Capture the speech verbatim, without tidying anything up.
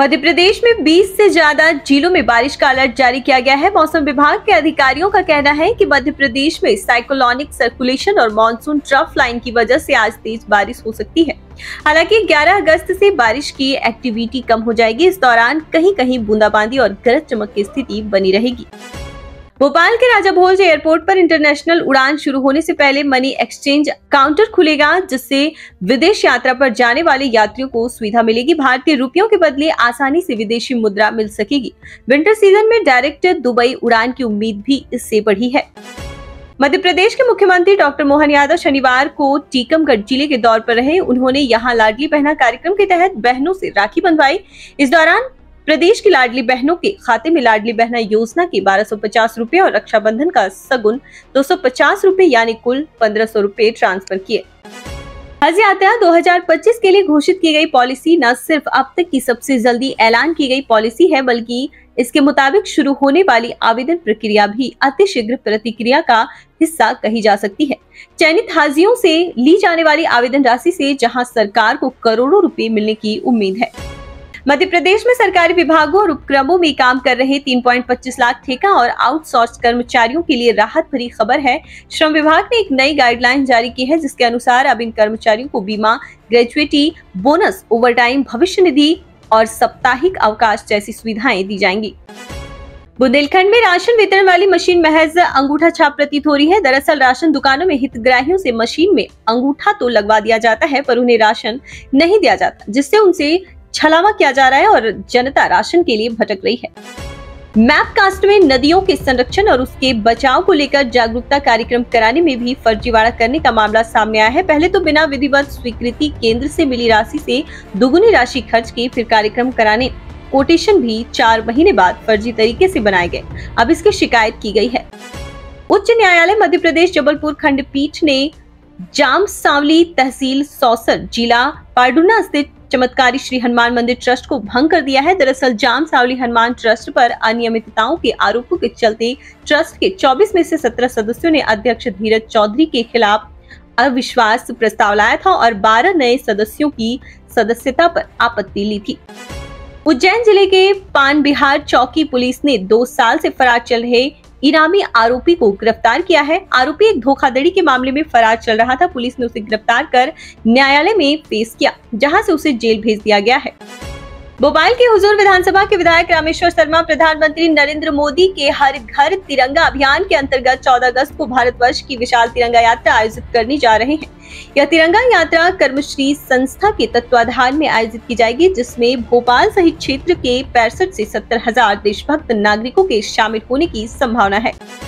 मध्य प्रदेश में बीस से ज्यादा जिलों में बारिश का अलर्ट जारी किया गया है। मौसम विभाग के अधिकारियों का कहना है कि मध्य प्रदेश में साइक्लोनिक सर्कुलेशन और मानसून ट्रफ लाइन की वजह से आज तेज बारिश हो सकती है। हालांकि ग्यारह अगस्त से बारिश की एक्टिविटी कम हो जाएगी। इस दौरान कहीं कहीं बूंदाबांदी और गरज चमक की स्थिति बनी रहेगी। भोपाल के राजा भोज एयरपोर्ट पर इंटरनेशनल उड़ान शुरू होने से पहले मनी एक्सचेंज काउंटर खुलेगा, जिससे विदेश यात्रा पर जाने वाले यात्रियों को सुविधा मिलेगी। भारतीय रुपयों के बदले आसानी से विदेशी मुद्रा मिल सकेगी। विंटर सीजन में डायरेक्ट दुबई उड़ान की उम्मीद भी इससे बढ़ी है। मध्य प्रदेश के मुख्यमंत्री डॉक्टर मोहन यादव शनिवार को टीकमगढ़ जिले के दौर पर रहे। उन्होंने यहाँ लाडली बहना कार्यक्रम के तहत बहनों से राखी बंधवाई। इस दौरान प्रदेश की लाडली बहनों के खाते में लाडली बहना योजना के बारह सौ पचास रुपए और रक्षाबंधन का सगुन दो सौ पचास रुपए यानी कुल पंद्रह सौ रुपए ट्रांसफर किए। हज यात्रा दो हज़ार पच्चीस के लिए घोषित की गई पॉलिसी न सिर्फ अब तक की सबसे जल्दी ऐलान की गई पॉलिसी है, बल्कि इसके मुताबिक शुरू होने वाली आवेदन प्रक्रिया भी अतिशीघ्र प्रतिक्रिया का हिस्सा कही जा सकती है। चयनित हाजियों से ली जाने वाली आवेदन राशि से जहां सरकार को करोड़ों रुपए मिलने की उम्मीद है। मध्य प्रदेश में सरकारी विभागों और उपक्रमों में काम कर रहे तीन पॉइंट पच्चीस लाख ठेका और आउटसोर्स कर्मचारियों के लिए राहत भरी खबर है। श्रम विभाग ने एक नई गाइडलाइन जारी की है, जिसके अनुसार अब इन कर्मचारियों को बीमा, ग्रेच्युटी, बोनस, ओवरटाइम, भविष्य निधि और साप्ताहिक अवकाश जैसी सुविधाएं दी जाएंगी। बुंदेलखंड में राशन वितरण वाली मशीन महज अंगूठा छाप प्रतीत हो रही है। दरअसल राशन दुकानों में हितग्राहियों से मशीन में अंगूठा तो लगवा दिया जाता है, पर उन्हें राशन नहीं दिया जाता, जिससे उनसे छलावा किया जा रहा है और जनता राशन के लिए भटक रही है। मैपकास्ट में नदियों के संरक्षण और उसके बचाव को लेकर जागरूकता कार्यक्रम कराने में भी फर्जीवाड़ा करने का मामला सामने आया है। पहले तो बिना विधिवत स्वीकृति केंद्र से मिली राशि से दोगुनी राशि खर्च की, फिर कार्यक्रम कराने कोटेशन भी चार महीने बाद फर्जी तरीके से बनाए गए। अब इसकी शिकायत की गई है। उच्च न्यायालय मध्य प्रदेश जबलपुर खंडपीठ ने जाम सावली तहसील सौसर जिला पार्डुना स्थित चमत्कारी श्री हनुमान मंदिर ट्रस्ट को भंग कर दिया है। दरअसल जाम सावली हनुमान ट्रस्ट पर अनियमितताओं के आरोपों के चलते ट्रस्ट के चौबीस में से सत्रह सदस्यों ने अध्यक्ष धीरज चौधरी के खिलाफ अविश्वास प्रस्ताव लाया था और बारह नए सदस्यों की सदस्यता पर आपत्ति ली थी। उज्जैन जिले के पानबिहार चौकी पुलिस ने दो साल से फरार चल रहे इनामी आरोपी को गिरफ्तार किया है। आरोपी एक धोखाधड़ी के मामले में फरार चल रहा था। पुलिस ने उसे गिरफ्तार कर न्यायालय में पेश किया, जहां से उसे जेल भेज दिया गया है। भोपाल के हुजूर विधानसभा के विधायक रामेश्वर शर्मा प्रधानमंत्री नरेंद्र मोदी के हर घर तिरंगा अभियान के अंतर्गत चौदह अगस्त को भारतवर्ष की विशाल तिरंगा यात्रा आयोजित करने जा रहे हैं। यह तिरंगा यात्रा कर्मश्री संस्था के तत्वाधान में आयोजित की जाएगी, जिसमें भोपाल सहित क्षेत्र के पैंसठ से सत्तर हजार देशभक्त नागरिकों के शामिल होने की संभावना है।